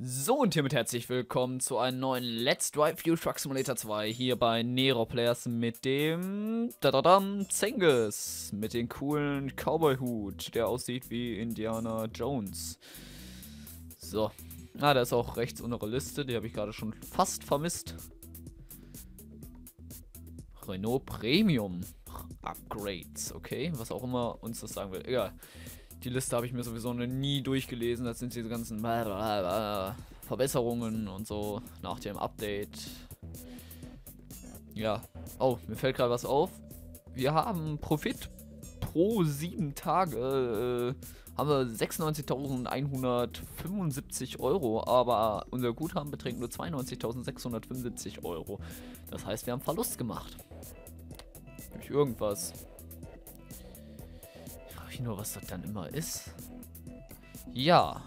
So, und hiermit herzlich willkommen zu einem neuen Let's Drive Fuel Truck Simulator 2 hier bei Nero Players mit dem Zenges mit dem coolen Cowboy-Hut, der aussieht wie Indiana Jones. So, da ist auch rechts unsere Liste, die habe ich gerade schon fast vermisst. Renault Premium Upgrades, okay, was auch immer uns das sagen will, egal. Die Liste habe ich mir sowieso noch nie durchgelesen. Das sind diese ganzen Verbesserungen und so nach dem Update. Ja. Oh, mir fällt gerade was auf. Wir haben Profit pro 7 Tage. Haben wir 96.175 Euro. Aber unser Guthaben beträgt nur 92.675 Euro. Das heißt, wir haben Verlust gemacht. Durch irgendwas. Nur was das dann immer ist. Ja.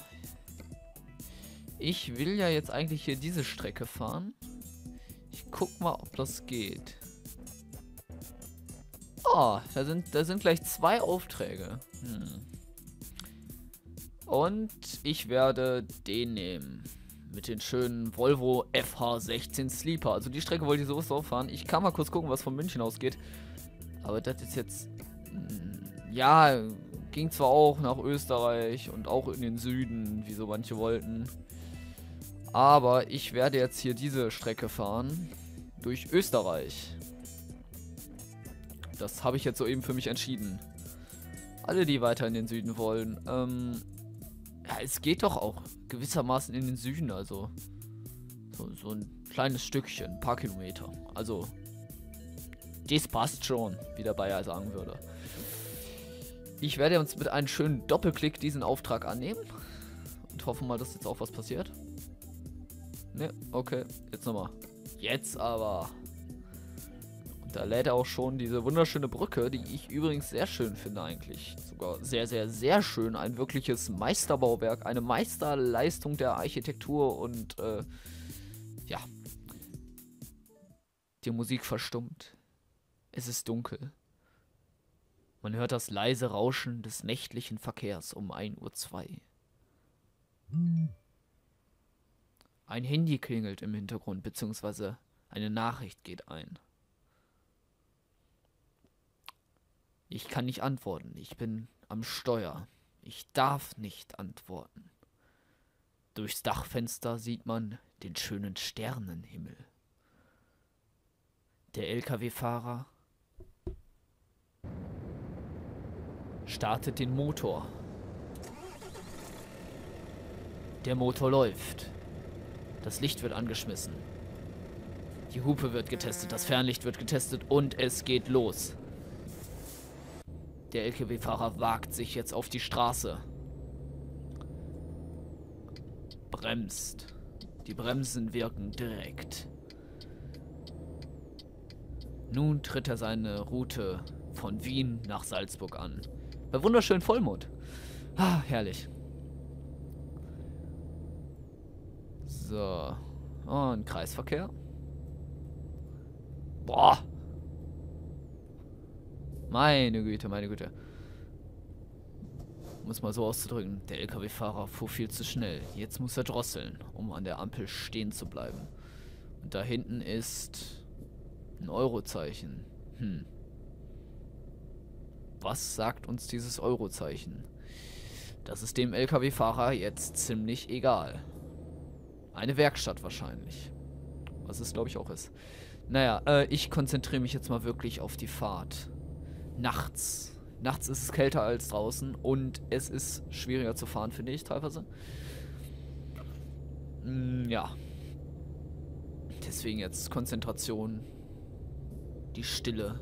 Ich will ja jetzt eigentlich hier diese Strecke fahren. Ich guck mal, ob das geht. Oh, da sind gleich 2 Aufträge. Und ich werde den nehmen. Mit den schönen Volvo FH16 Sleeper. Also die Strecke wollte ich so fahren. Ich kann mal kurz gucken, was von München ausgeht. Aber das ist jetzt... Ja, ging zwar auch nach Österreich und auch in den Süden, wie so manche wollten. Aber ich werde jetzt hier diese Strecke fahren. Durch Österreich. Das habe ich jetzt soeben für mich entschieden. Alle, die weiter in den Süden wollen. Ja, es geht doch auch gewissermaßen in den Süden, also. So ein kleines Stückchen, ein paar Kilometer. Also, das passt schon, wie der Bayer sagen würde. Ich werde uns mit einem schönen Doppelklick diesen Auftrag annehmen. Und hoffe mal, dass jetzt auch was passiert. Ne, okay. Jetzt nochmal. Jetzt aber. Und da lädt er auch schon diese wunderschöne Brücke, die ich übrigens sehr schön finde eigentlich. Sogar sehr, sehr, sehr schön. Ein wirkliches Meisterbauwerk. Eine Meisterleistung der Architektur und, ja. Die Musik verstummt. Es ist dunkel. Man hört das leise Rauschen des nächtlichen Verkehrs um 1:02 Uhr. Ein Handy klingelt im Hintergrund, beziehungsweise eine Nachricht geht ein. Ich kann nicht antworten, ich bin am Steuer. Ich darf nicht antworten. Durchs Dachfenster sieht man den schönen Sternenhimmel. Der LKW-Fahrer startet den Motor. Der Motor läuft. Das Licht wird angeschmissen. Die Hupe wird getestet, das Fernlicht wird getestet und es geht los. Der LKW-Fahrer wagt sich jetzt auf die Straße. Bremst. Die Bremsen wirken direkt. Nun tritt er seine Route von Wien nach Salzburg an. Bei wunderschönen Vollmond. Ah, herrlich. So. Und Kreisverkehr. Boah. Meine Güte, meine Güte. Um es mal so auszudrücken. Der LKW-Fahrer fuhr viel zu schnell. Jetzt muss er drosseln, um an der Ampel stehen zu bleiben. Und da hinten ist ein Eurozeichen. Was sagt uns dieses Eurozeichen? Das ist dem LKW-Fahrer jetzt ziemlich egal. Eine Werkstatt wahrscheinlich. Was es, glaube ich, auch ist. Naja, ich konzentriere mich jetzt mal wirklich auf die Fahrt. Nachts. Nachts ist es kälter als draußen und es ist schwieriger zu fahren, finde ich teilweise. Ja. Deswegen jetzt Konzentration. Die Stille.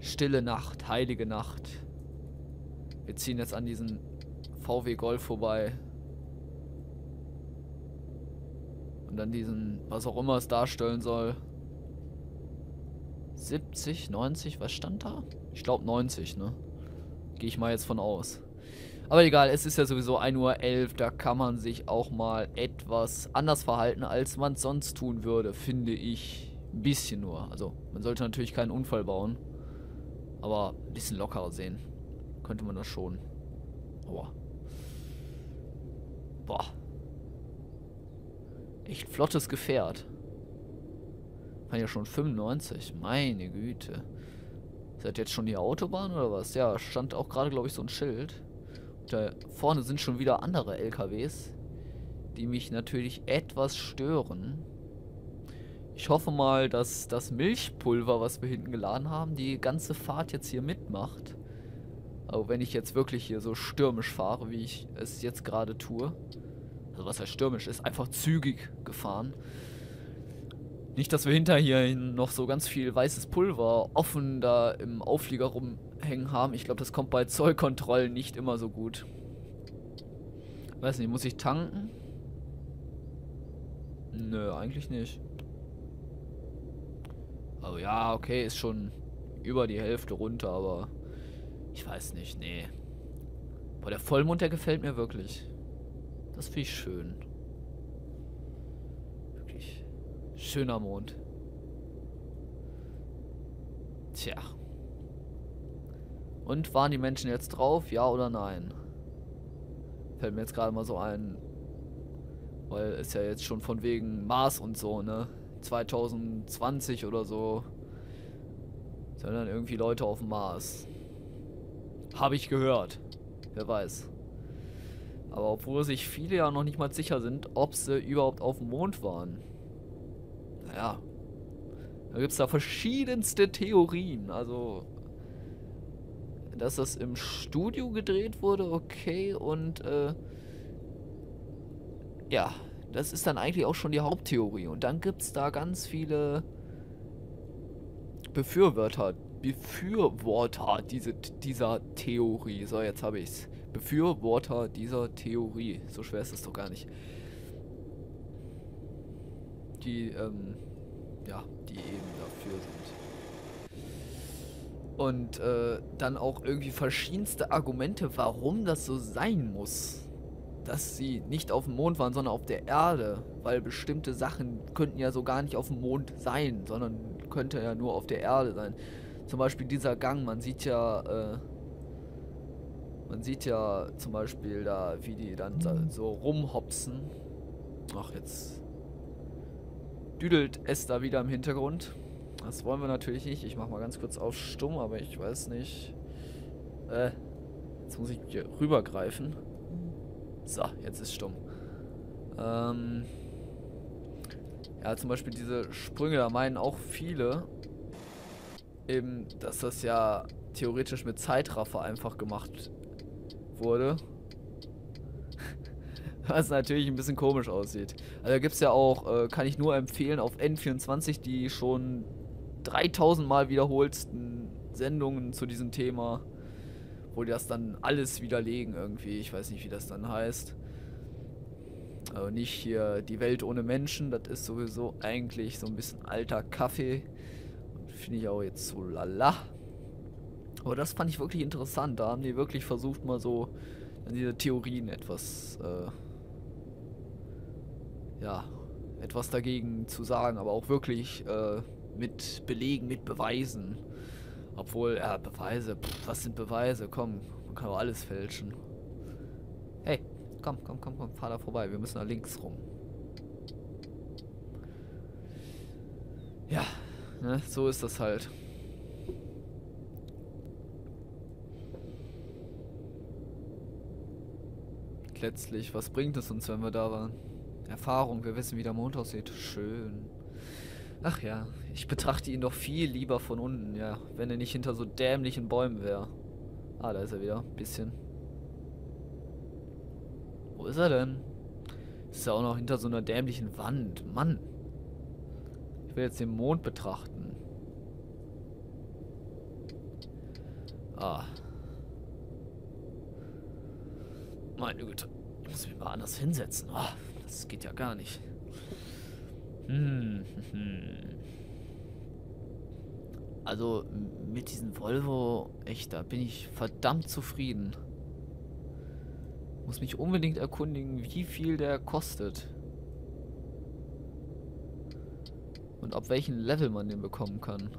Stille Nacht, heilige Nacht. Wir ziehen jetzt an diesen VW Golf vorbei. Und an diesen, was auch immer es darstellen soll. 70, 90, was stand da? Ich glaube 90, ne? Gehe ich mal jetzt von aus. Aber egal, es ist ja sowieso 1:11 Uhr, da kann man sich auch mal etwas anders verhalten, als man es sonst tun würde, finde ich. Ein bisschen nur. Also, man sollte natürlich keinen Unfall bauen. Aber ein bisschen lockerer sehen. Könnte man das schon. Boah. Boah. Echt flottes Gefährt. Waren ja schon 95. Meine Güte. Ist das jetzt schon die Autobahn oder was? Ja, stand auch gerade, glaube ich, so ein Schild. Und da vorne sind schon wieder andere LKWs, die mich natürlich etwas stören. Ich hoffe mal, dass das Milchpulver, was wir hinten geladen haben, die ganze Fahrt jetzt hier mitmacht. Aber wenn ich jetzt wirklich hier so stürmisch fahre, wie ich es jetzt gerade tue. Also was heißt stürmisch? Ist einfach zügig gefahren. Nicht, dass wir hinterher noch so ganz viel weißes Pulver offen da im Auflieger rumhängen haben. Ich glaube, das kommt bei Zollkontrollen nicht immer so gut. Weiß nicht, muss ich tanken? Nö, eigentlich nicht. Also ja, okay, ist schon über die Hälfte runter, aber ich weiß nicht, nee. Boah, der Vollmond, der gefällt mir wirklich. Das finde ich schön. Wirklich schöner Mond. Tja. Und waren die Menschen jetzt drauf? Ja oder nein? Fällt mir jetzt gerade mal so ein. Weil es ja jetzt schon von wegen Mars und so, ne? 2020 oder so. Sondern irgendwie Leute auf dem Mars. Habe ich gehört. Wer weiß. Aber obwohl sich viele ja noch nicht mal sicher sind, ob sie überhaupt auf dem Mond waren. Naja. Da gibt es da verschiedenste Theorien. Also, dass das im Studio gedreht wurde, okay. Und, ja, das ist dann eigentlich auch schon die Haupttheorie. Und dann gibt es da ganz viele Befürworter dieser Theorie. So, jetzt habe ich es. Befürworter dieser Theorie. So schwer ist es doch gar nicht. Die, die eben dafür sind. Und dann auch irgendwie verschiedenste Argumente, warum das so sein muss. Dass sie nicht auf dem Mond waren, sondern auf der Erde. Weil bestimmte Sachen könnten ja so gar nicht auf dem Mond sein, sondern könnte ja nur auf der Erde sein. Zum Beispiel dieser Gang, man sieht ja zum Beispiel da, wie die dann so rumhopsen. Ach, jetzt düdelt es da wieder im Hintergrund. Das wollen wir natürlich nicht. Ich mache mal ganz kurz auf stumm, aber ich weiß nicht. Jetzt muss ich hier rübergreifen. So, jetzt ist stumm. Ja, zum Beispiel diese Sprünge, da meinen auch viele eben, dass das ja theoretisch mit Zeitraffer einfach gemacht wurde. Was natürlich ein bisschen komisch aussieht. Also da gibt es ja auch, kann ich nur empfehlen, auf N24 die schon 3000 Mal wiederholsten Sendungen zu diesem Thema, wo die das dann alles widerlegen irgendwie. Ich weiß nicht, wie das dann heißt. Also nicht hier die Welt ohne Menschen, das ist sowieso eigentlich so ein bisschen alter Kaffee. Finde ich auch jetzt so lala. Aber das fand ich wirklich interessant. Da haben die wirklich versucht, mal so diese Theorien etwas, etwas dagegen zu sagen. Aber auch wirklich mit Belegen, mit Beweisen. Obwohl, ja, Beweise, pff, was sind Beweise? Komm, man kann doch alles fälschen. Hey, komm, fahr da vorbei. Wir müssen da links rum. Ja, ne, so ist das halt. Letztlich, was bringt es uns, wenn wir da waren? Erfahrung, wir wissen, wie der Mond aussieht. Schön. Ach ja, ich betrachte ihn doch viel lieber von unten, ja. Wenn er nicht hinter so dämlichen Bäumen wäre. Ah, da ist er wieder. Bisschen. Wo ist er denn? Ist er auch noch hinter so einer dämlichen Wand. Mann. Ich will jetzt den Mond betrachten. Ah. Meine Güte. Ich muss mich mal anders hinsetzen. Oh, das geht ja gar nicht. Also mit diesem Volvo, echt, da bin ich verdammt zufrieden. Muss mich unbedingt erkundigen, wie viel der kostet. Und ab welchem Level man den bekommen kann.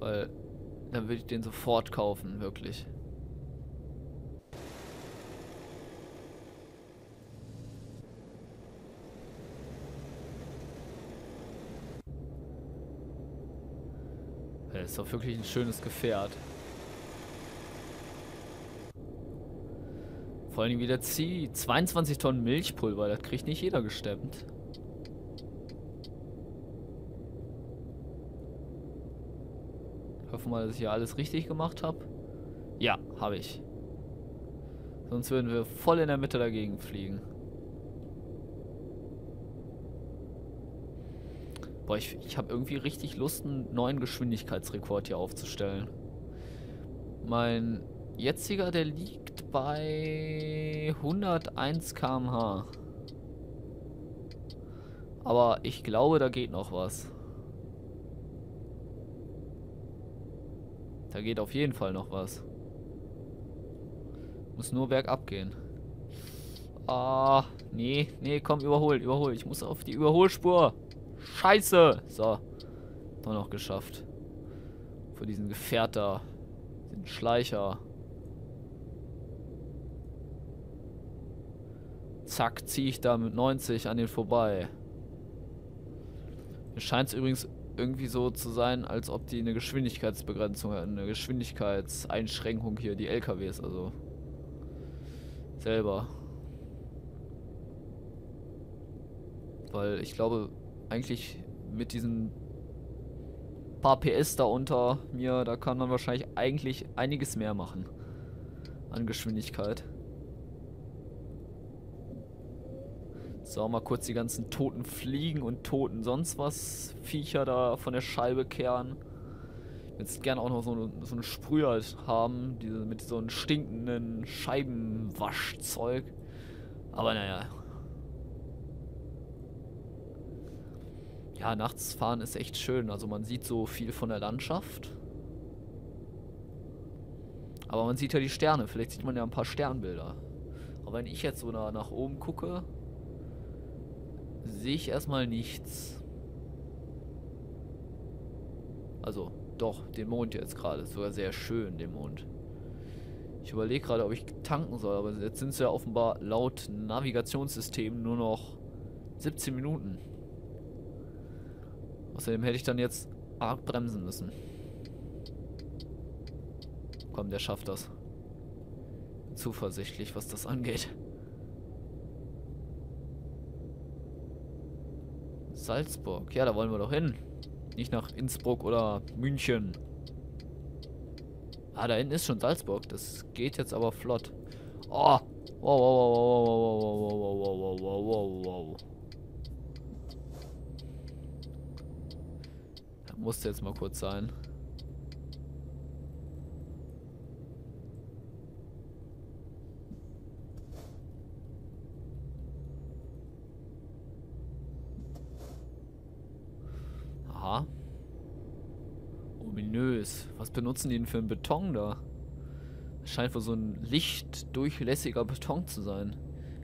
Weil dann würde ich den sofort kaufen, wirklich. Das ist doch wirklich ein schönes Gefährt. Vor allem wieder zieht. 22 Tonnen Milchpulver, das kriegt nicht jeder gestemmt. Hoffen wir mal, dass ich hier alles richtig gemacht habe. Ja, habe ich. Sonst würden wir voll in der Mitte dagegen fliegen. Boah, ich habe irgendwie richtig Lust, einen neuen Geschwindigkeitsrekord hier aufzustellen. Mein jetziger, der liegt bei 101 km/h. Aber ich glaube, da geht noch was. Da geht auf jeden Fall noch was. Muss nur bergab gehen. Ah, nee, nee, komm, überhol, überhol. Ich muss auf die Überholspur. Scheiße! So, doch noch geschafft. Vor diesen Gefährter, den Schleicher. Zack, ziehe ich da mit 90 an den vorbei. Mir scheint es übrigens irgendwie so zu sein, als ob die eine Geschwindigkeitsbegrenzung, eine Geschwindigkeitseinschränkung hier, die LKWs, also selber. Weil ich glaube, eigentlich mit diesen paar PS da unter mir, da kann man wahrscheinlich eigentlich einiges mehr machen an Geschwindigkeit. So, mal kurz die ganzen toten Fliegen und toten sonst was Viecher da von der Scheibe kehren. Jetzt gerne auch noch so eine Sprüher halt haben, diese mit so einem stinkenden Scheibenwaschzeug. Aber naja. Ja, nachts fahren ist echt schön. Also man sieht so viel von der Landschaft. Aber man sieht ja die Sterne. Vielleicht sieht man ja ein paar Sternbilder. Aber wenn ich jetzt so nach oben gucke, sehe ich erstmal nichts. Also doch, den Mond jetzt gerade. Ist sogar sehr schön, den Mond. Ich überlege gerade, ob ich tanken soll. Aber jetzt sind es ja offenbar laut Navigationssystem nur noch 17 Minuten. Außerdem hätte ich dann jetzt arg bremsen müssen. Komm, der schafft das. Bin zuversichtlich, was das angeht. Salzburg. Ja, da wollen wir doch hin. Nicht nach Innsbruck oder München. Ah, da hinten ist schon Salzburg. Das geht jetzt aber flott. Oh! Wow, wow, wow, wow, wow, wow, wow, wow, wow, wow, wow. Musste jetzt mal kurz sein. Aha. Ominös. Was benutzen die denn für einen Beton da? Das scheint wohl so ein lichtdurchlässiger Beton zu sein.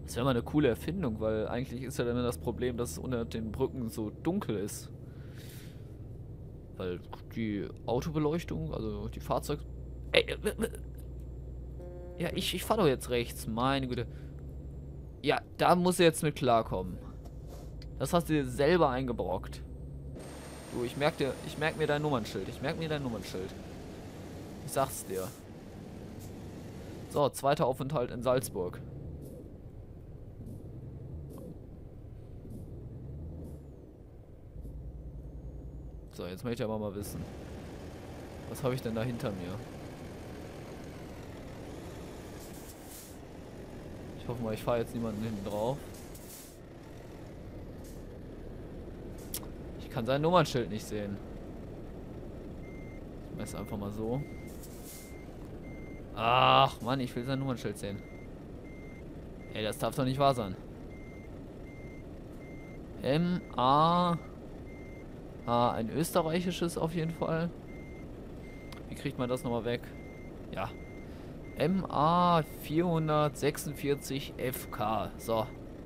Das wäre mal eine coole Erfindung, weil eigentlich ist ja dann das Problem, dass es unter den Brücken so dunkel ist. Weil die Autobeleuchtung, also die Fahrzeuge. Ey, ja, ich fahre doch jetzt rechts, meine Güte. Ja, da musst du jetzt mit klarkommen. Das hast du dir selber eingebrockt. Du, ich merk mir dein Nummernschild. Ich merk mir dein Nummernschild. Ich sag's dir. So, zweiter Aufenthalt in Salzburg. So, jetzt möchte ich aber mal wissen. Was habe ich denn da hinter mir? Ich hoffe mal, ich fahre jetzt niemanden hinten drauf. Ich kann sein Nummernschild nicht sehen. Ich messe einfach mal so. Ach, Mann, ich will sein Nummernschild sehen. Ey, das darf doch nicht wahr sein. M-A... Ah, ein österreichisches auf jeden Fall. Wie kriegt man das nochmal weg? Ja. MA 446 FK. So,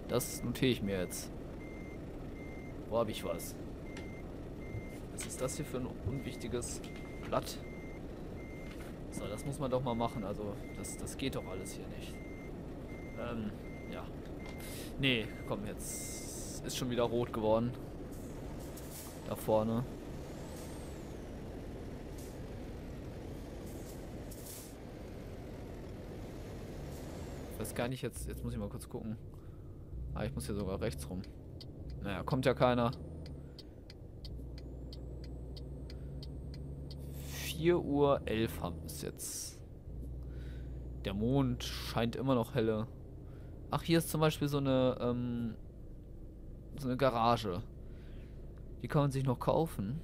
das notiere ich mir jetzt. Wo habe ich was? Was ist das hier für ein unwichtiges Blatt? So, das muss man doch mal machen. Also, das geht doch alles hier nicht. Ja. Nee, komm, jetzt ist schon wieder rot geworden. Da vorne. weiß gar nicht, jetzt muss ich mal kurz gucken. Ah, ich muss hier sogar rechts rum. Naja, kommt ja keiner. 4:11 Uhr haben wir es jetzt. Der Mond scheint immer noch helle. Ach, hier ist zum Beispiel so eine Garage. Die kann man sich noch kaufen.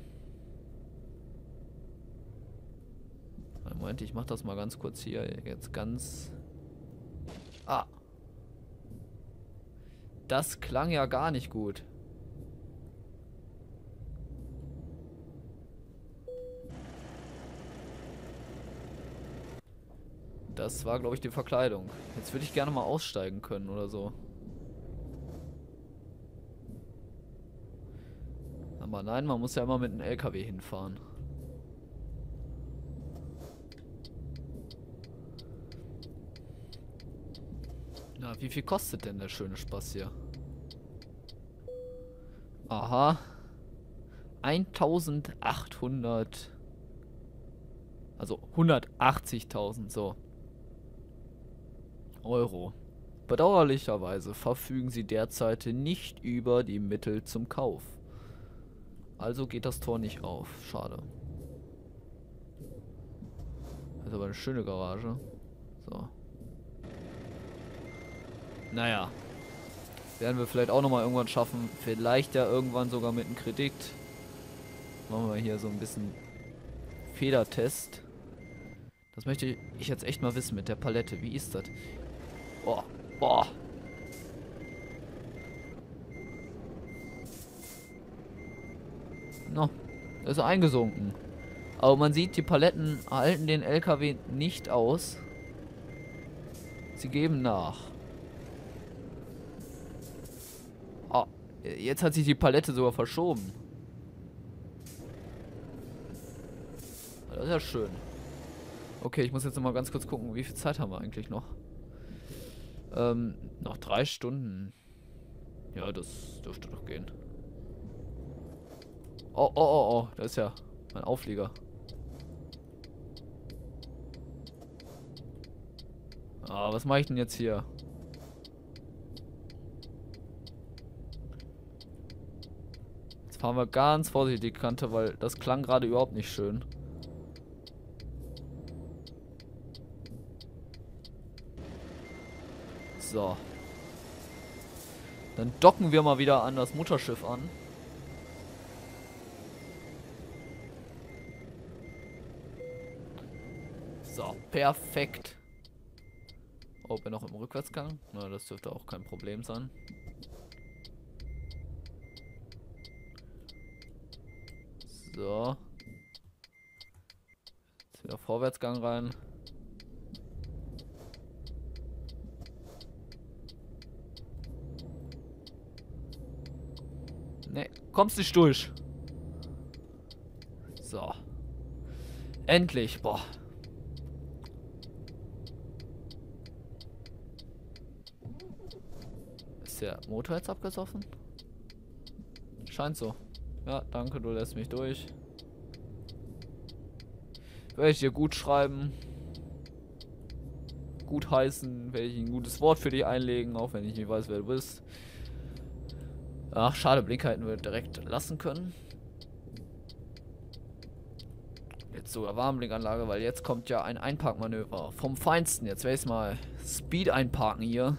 Moment, ich mach das mal ganz kurz hier. Jetzt ganz... Ah! Das klang ja gar nicht gut. Das war, glaube ich, die Verkleidung. Jetzt würde ich gerne mal aussteigen können oder so. Aber nein, man muss ja immer mit einem LKW hinfahren. Na, wie viel kostet denn der schöne Spaß hier? Aha. 1800. Also 180.000, so. Euro. Bedauerlicherweise verfügen sie derzeit nicht über die Mittel zum Kauf. Also geht das Tor nicht auf. Schade. Das ist aber eine schöne Garage. So. Naja. Werden wir vielleicht auch nochmal irgendwann schaffen. Vielleicht ja irgendwann sogar mit einem Kredit. Machen wir hier so ein bisschen Federtest. Das möchte ich jetzt echt mal wissen mit der Palette. Wie ist das? Boah. Boah. No, ist eingesunken. Aber man sieht, die Paletten halten den LKW nicht aus. Sie geben nach. Oh, jetzt hat sich die Palette sogar verschoben. Das ist ja schön. Okay, ich muss jetzt nochmal ganz kurz gucken, wie viel Zeit haben wir eigentlich noch? Noch 3 Stunden. Ja, das dürfte doch gehen. Oh, oh, oh, oh, da ist ja mein Auflieger. Ah, was mache ich denn jetzt hier? Jetzt fahren wir ganz vorsichtig die Kante, weil das klang gerade überhaupt nicht schön. So. Dann docken wir mal wieder an das Mutterschiff an. So, perfekt. Oh, bin noch im Rückwärtsgang. Na, das dürfte auch kein Problem sein. So. Jetzt wieder Vorwärtsgang rein. Ne, kommst nicht durch. So. Endlich, boah. Der Motor jetzt abgesoffen? Scheint so. Ja, danke, du lässt mich durch. Werde ich dir gut schreiben. Gut heißen. Werde ich ein gutes Wort für dich einlegen, auch wenn ich nicht weiß, wer du bist. Ach, schade, Blinker hätten wir direkt lassen können. Jetzt sogar Warnblinkanlage, weil jetzt kommt ja ein Einparkmanöver. Vom Feinsten. Jetzt werde ich mal Speed einparken hier.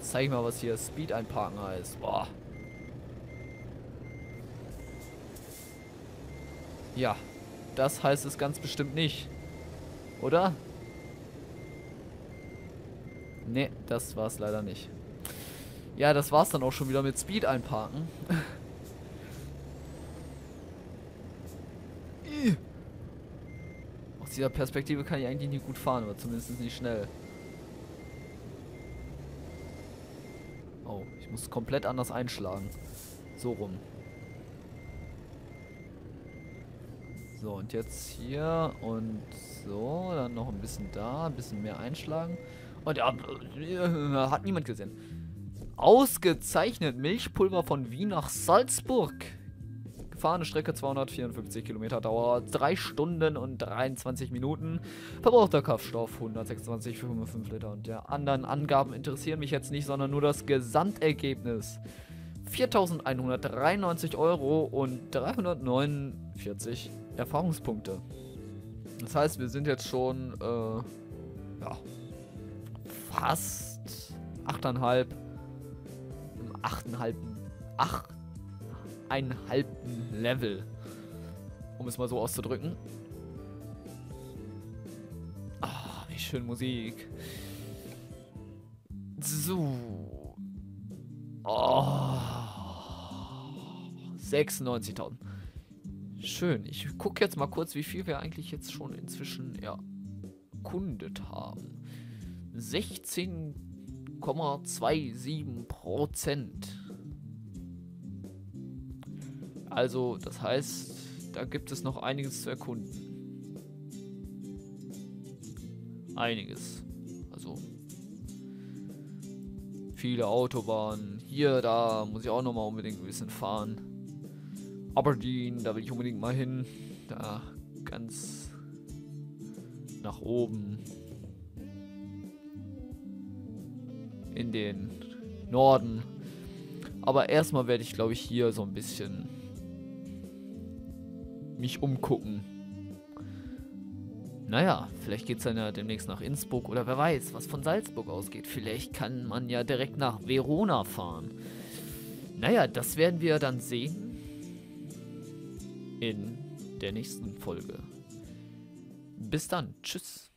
Zeig mal, was hier Speed einparken heißt. Boah. Ja, das heißt es ganz bestimmt nicht. Oder? Ne, das war es leider nicht. Ja, das war es dann auch schon wieder mit Speed einparken. Aus dieser Perspektive kann ich eigentlich nicht gut fahren, aber zumindest nicht schnell. Muss komplett anders einschlagen. So rum. So, und jetzt hier und so. Dann noch ein bisschen da, ein bisschen mehr einschlagen. Und ja, hat niemand gesehen. Ausgezeichnet, Milchpulver von Wien nach Salzburg. Fahrende Strecke 254 Kilometer, Dauer 3 Stunden und 23 Minuten. Verbrauchter Kraftstoff 126,5 Liter. Und der anderen Angaben interessieren mich jetzt nicht, sondern nur das Gesamtergebnis. 4.193 € und 349 Erfahrungspunkte. Das heißt, wir sind jetzt schon ja, fast 8,5 im 8,5 Level, um es mal so auszudrücken. Ah, wie schön Musik. So. Oh. 96.000. Schön. Ich gucke jetzt mal kurz, wie viel wir eigentlich jetzt schon inzwischen erkundet haben. 16,27%. Also, das heißt, da gibt es noch einiges zu erkunden. Einiges. Also, viele Autobahnen. Hier, da muss ich auch nochmal unbedingt ein bisschen fahren. Aberdeen, da will ich unbedingt mal hin. Da ganz nach oben. In den Norden. Aber erstmal werde ich, glaube ich, hier so ein bisschen mich umgucken. Naja, vielleicht geht es dann ja demnächst nach Innsbruck oder wer weiß, was von Salzburg ausgeht. Vielleicht kann man ja direkt nach Verona fahren. Naja, das werden wir dann sehen. In der nächsten Folge. Bis dann. Tschüss.